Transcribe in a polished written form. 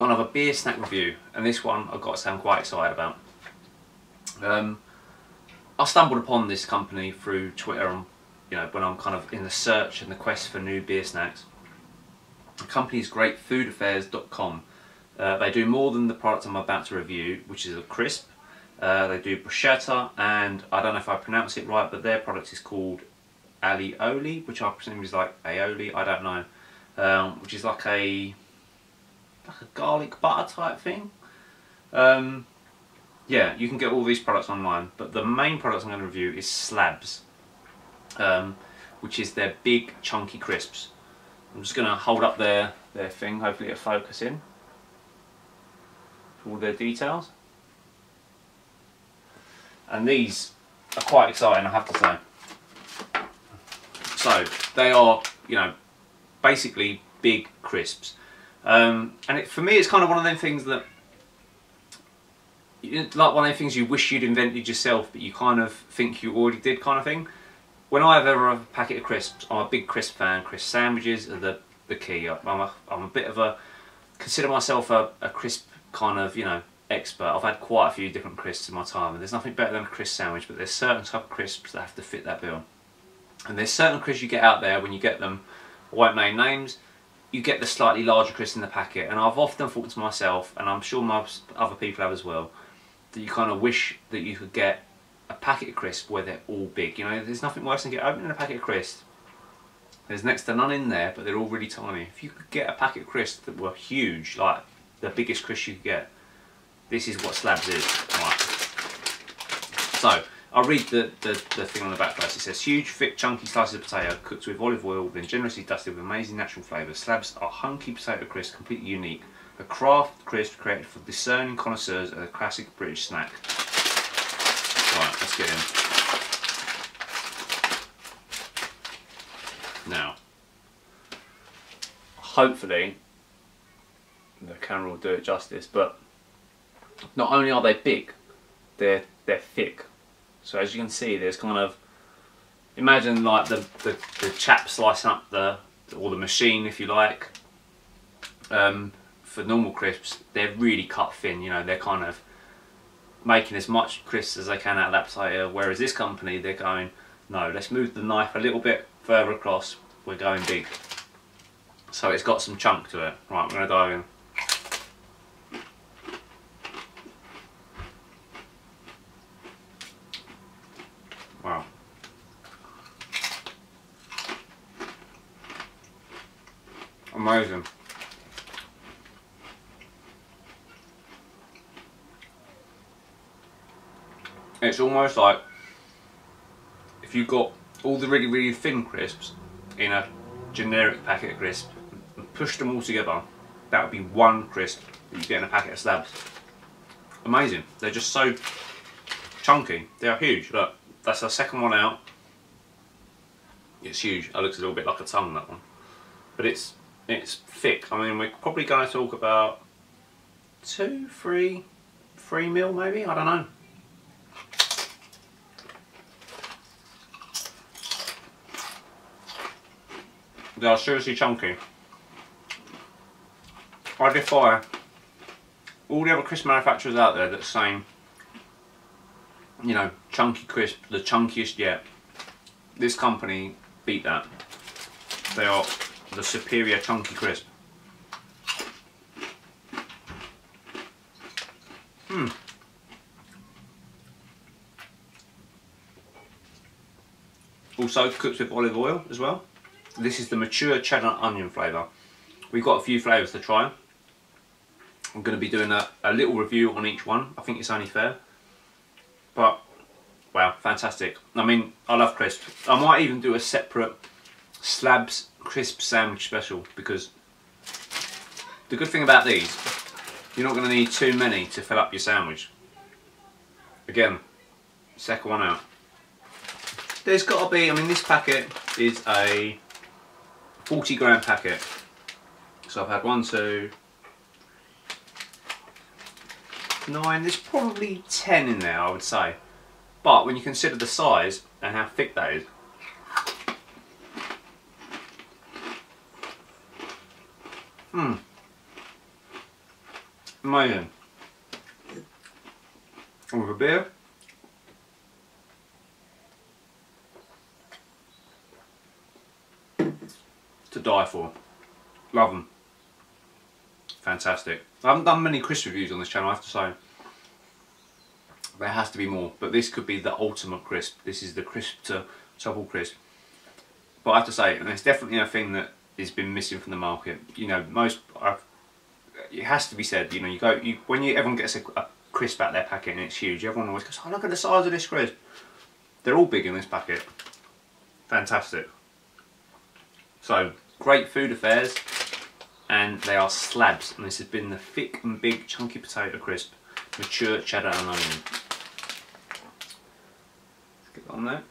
I'll have a beer snack review, and this one I've got to say I'm quite excited about. I stumbled upon this company through Twitter, and when I'm kind of in the search and the quest for new beer snacks. The company is greatfoodaffairs.com. They do more than the product I'm about to review, which is a crisp. They do bruschetta, and I don't know if I pronounce it right, but their product is called Alioli, which I presume is like aioli, I don't know, which is like a garlic butter type thing. Yeah, you can get all these products online, but the main product I'm going to review is Slabs, which is their big chunky crisps. I'm just going to hold up their thing, hopefully it'll focus in all their details. And these are quite exciting, I have to say. So they are, basically big crisps, and for me it's kind of one of them things that, one of them things you wish you'd invented yourself, but you kind of think you already did, kind of thing. When I've ever had a packet of crisps, I'm a big crisp fan. Crisp sandwiches are the key. I'm a bit of a, consider myself a crisp kind of expert. I've had quite a few different crisps in my time, and there's nothing better than a crisp sandwich. But there's certain type of crisps that have to fit that bill. And there's certain crisps you get out there, when you get them, I won't name names, you get the slightly larger crisps in the packet, and I've often thought to myself, and I'm sure most other people have as well, that you kind of wish that you could get a packet of crisps where they're all big. There's nothing worse than opening a packet of crisps, there's next to none in there, but they're all really tiny. If you could get a packet of crisps that were huge, like the biggest crisps you could get, this is what Slabs is. Right. So, I'll read the thing on the back first. It says, huge, thick, chunky slices of potato cooked with olive oil, then generously dusted with amazing natural flavours. Slabs are hunky potato crisps, completely unique. A craft crisp created for discerning connoisseurs of a classic British snack. Right, let's get in. Now, hopefully, the camera will do it justice, but not only are they big, they're thick. So as you can see, there's kind of, imagine like the chap slicing up or the machine, if you like. For normal crisps, they're really cut thin, they're kind of making as much crisps as they can out of that potato, whereas this company, they're going, no, let's move the knife a little bit further across, we're going big. So it's got some chunk to it. Right, we're going to dive in. Amazing. It's almost like if you got all the really, really thin crisps in a generic packet of crisps and pushed them all together, that would be one crisp that you get in a packet of Slabs. Amazing. They're just so chunky. They are huge. Look, that's the second one out. It's huge. It looks a little bit like a tongue, that one. But it's thick. I mean, we're probably going to talk about three mil maybe, I don't know. They are seriously chunky. I defy all the other crisp manufacturers out there that say, chunky crisp, the chunkiest yet. This company beat that. They are the superior chunky crisp. Also cooked with olive oil as well. This is the mature cheddar onion flavour. We've got a few flavours to try. I'm going to be doing a little review on each one. I think it's only fair. But, wow, fantastic. I mean, I love crisps. I might even do a separate Slabs crisp sandwich special, because the good thing about these, you're not going to need too many to fill up your sandwich. Again, second one out. There's got to be, I mean, this packet is a 40-gram packet. So I've had 1, 2, 9, there's probably 10 in there, I would say. But when you consider the size and how thick that is, mayo. And with a beer, to die for. Love them. Fantastic. I haven't done many crisp reviews on this channel, I have to say. There has to be more, but this could be the ultimate crisp. This is the crisp to double crisp. But I have to say, and it's definitely a thing that has been missing from the market. You know, it has to be said. You know, everyone gets a crisp out their packet and it's huge. Everyone always goes, "Oh, look at the size of this crisp." They're all big in this packet. Fantastic. So, Great Food Affairs, and they are slabs. And this has been the thick and big chunky potato crisp, mature cheddar and onion. Let's get that on there.